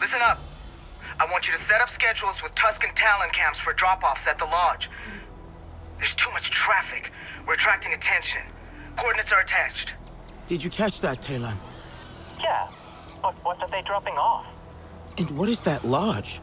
Listen up. I want you to set up schedules with Tuscan Talon camps for drop-offs at the lodge. There's too much traffic. We're attracting attention. Coordinates are attached. Did you catch that, Talon? Yeah, but what are they dropping off? And what is that lodge?